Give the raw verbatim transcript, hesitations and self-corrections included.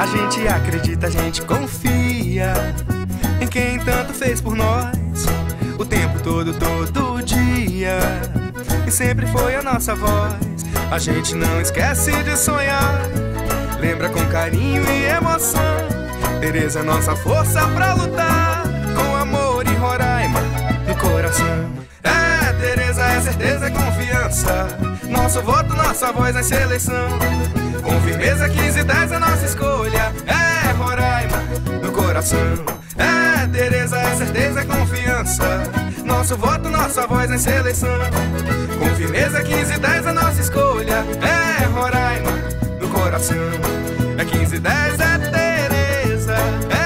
A gente acredita, a gente confia em quem tanto fez por nós, o tempo todo, todo dia, e sempre foi a nossa voz. A gente não esquece de sonhar, lembra com carinho e emoção. Teresa é nossa força pra lutar, com amor e Roraima no coração. É, Teresa é certeza e confiança, nosso voto, nossa voz na seleção. Com firmeza, quinze e dez é nossa escolha, é Roraima no coração. É, Teresa é certeza e confiança, nosso voto, nossa voz na seleção. Com firmeza, quinze e dez é nossa escolha, é Roraima no coração. É quinze e dez, é Teresa.